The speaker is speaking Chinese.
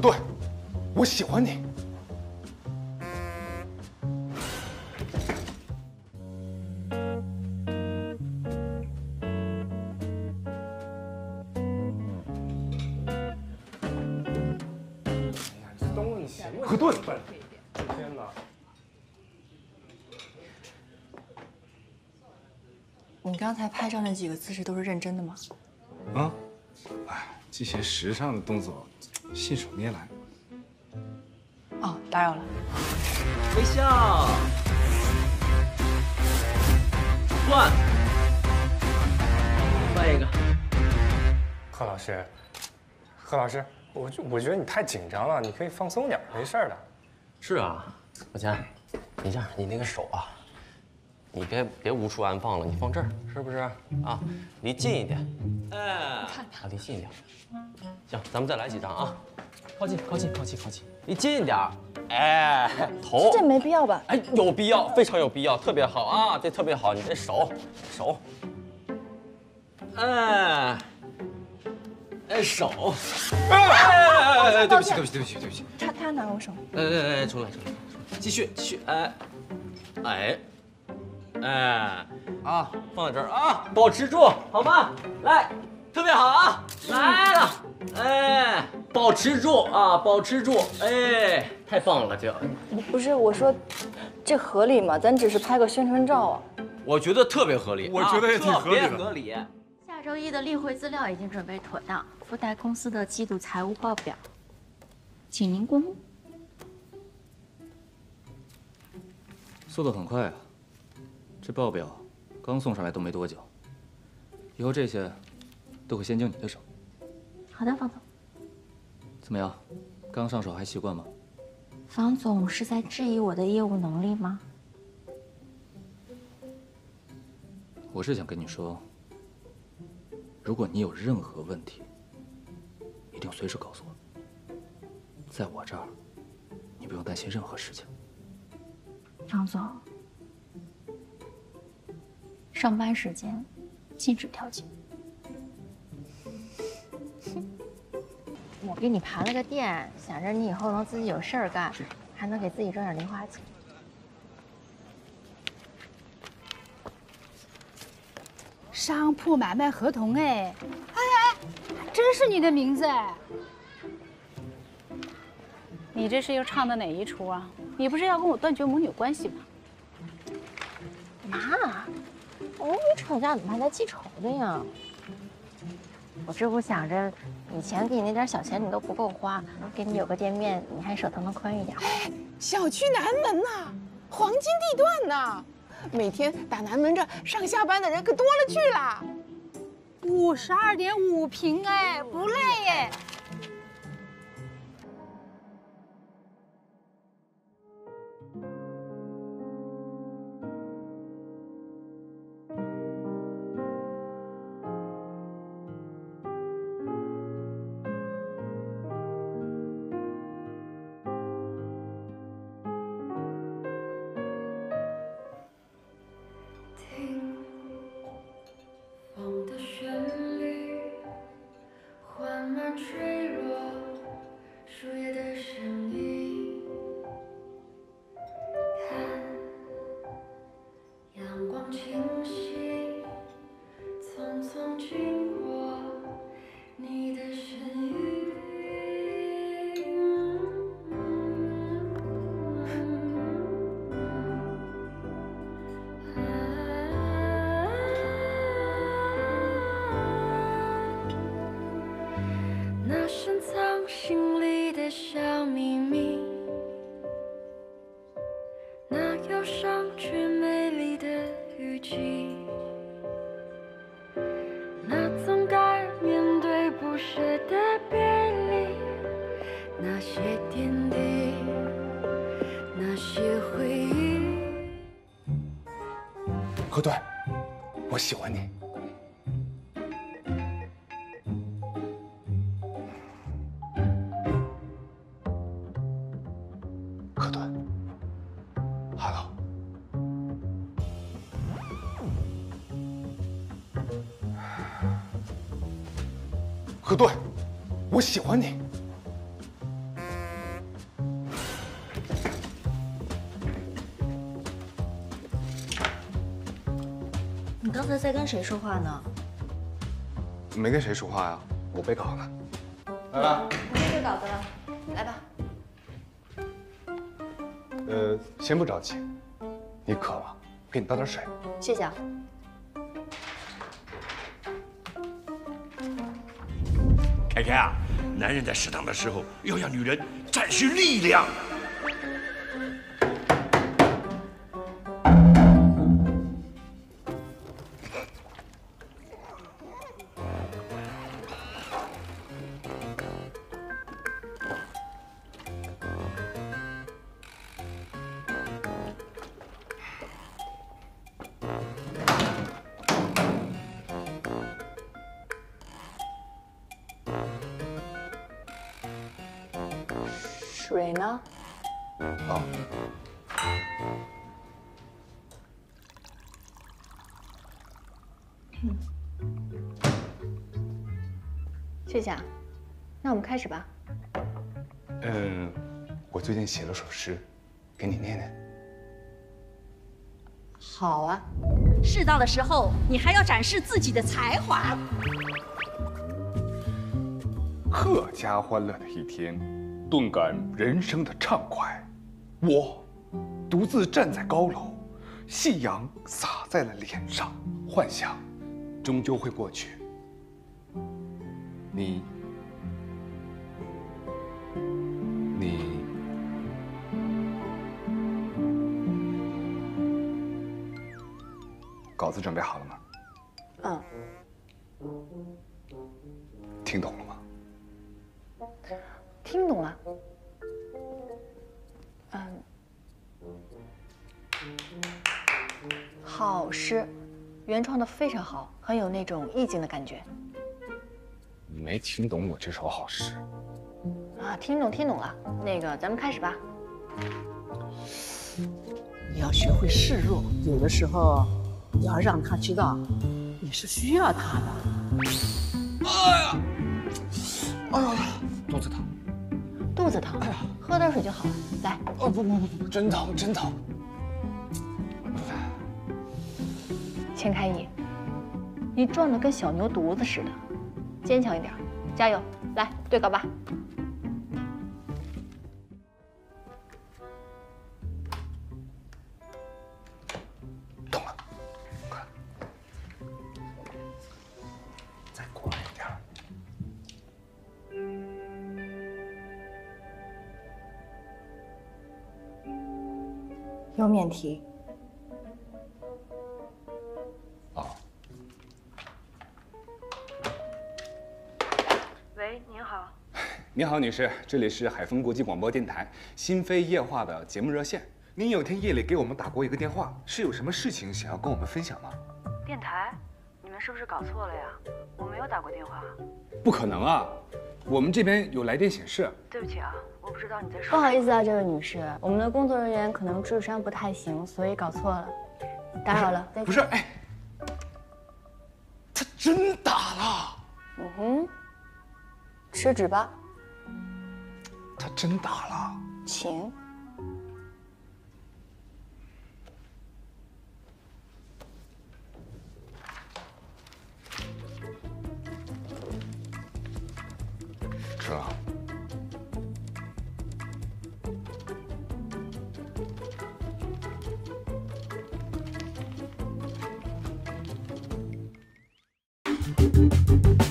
不对，我喜欢你。东西不对，天哪！你刚才拍照那几个姿势都是认真的吗？啊，哎，这些时尚的动作。 信手拈来。哦，打扰了。微笑。换。换一个。贺老师，我觉得你太紧张了，你可以放松点，没事的。是啊，老钱，你这样，你那个手啊，你别无处安放了，你放这儿，是不是？啊，离近一点。哎，看看，离近一点。 行，咱们再来几张啊！靠近，离近一点。哎，头这没必要吧？哎，有必要，非常有必要，特别好啊！这特别好，你这手，手，哎，对不起，他拿我手。哎，重来，继续，啊，放在这儿啊，保持住，好吗？来。 特别好啊，来了，哎，保持住啊，保持住，哎，太棒了，这不是我说，这合理吗？咱只是拍个宣传照啊，我觉得特别合理，我觉得也挺合理的。合理。下周一的例会资料已经准备妥当，附带公司的季度财务报表，请您过目。速度很快啊，这报表刚送上来都没多久，以后这些。 都会先经你的手。好的，房总。怎么样？刚上手还习惯吗？房总是在质疑我的业务能力吗？我是想跟你说，如果你有任何问题，一定随时告诉我。在我这儿，你不用担心任何事情。房总，上班时间禁止调解。 我给你盘了个店，想着你以后能自己有事儿干，还能给自己赚点零花钱。商铺买卖合同哎，哎，真是你的名字哎！你这是又唱的哪一出啊？你不是要跟我断绝母女关系吗？妈，我们没吵架，怎么还来记仇的呀？ 我这不想着，以前给你那点小钱你都不够花，给你有个店面，你还手头能宽裕点。哎，小区南门呐、啊，黄金地段呐、啊，每天打南门这上下班的人可多了去了。52.5平哎，不赖哎。不对，我喜欢你。可顿，哈喽。可顿，我喜欢你。你刚才在跟谁说话呢？没跟谁说话呀，我背稿了。来吧，我背稿子了，来吧。先不着急，你渴吗？给你倒点水。谢谢啊。 凯凯啊，男人在适当的时候要让女人展示力量。水呢？哦。谢谢啊，那我们开始吧。我最近写了首诗，给你念念。好啊，适当的时候你还要展示自己的才华。阖家欢乐的一天。 顿感人生的畅快，我独自站在高楼，夕阳洒在了脸上，幻想终究会过去。你稿子准备好了吗？嗯。听懂了吗？ 听懂了，好诗，原创的非常好，很有那种意境的感觉。你没听懂我这首好诗啊？听懂了，那个咱们开始吧。你要学会示弱，有的时候你要让他知道你是需要他的。哎呀，哎呀，肚子疼。 肚子疼，喝点水就好了。来，哦不，真疼真疼。钱开义，你壮得跟小牛犊子似的，坚强一点，加油！来，对稿吧。懂了，快，再过来一点。 有免提。哦。喂，您好。您好，女士，这里是海丰国际广播电台新飞夜话的节目热线。您有天夜里给我们打过一个电话，是有什么事情想要跟我们分享吗？电台？你们是不是搞错了呀？我没有打过电话。不可能啊！我们这边有来电显示。对不起啊。 我不知道你在说。不好意思啊，这位女士，我们的工作人员可能智商不太行，所以搞错了，打扰了。不是，哎，他真打了。嗯哼，吃纸吧。他真打了。请。吃了。 Thank you.